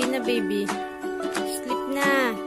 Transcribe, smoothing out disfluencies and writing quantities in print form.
Gabi na, baby. Sleep na.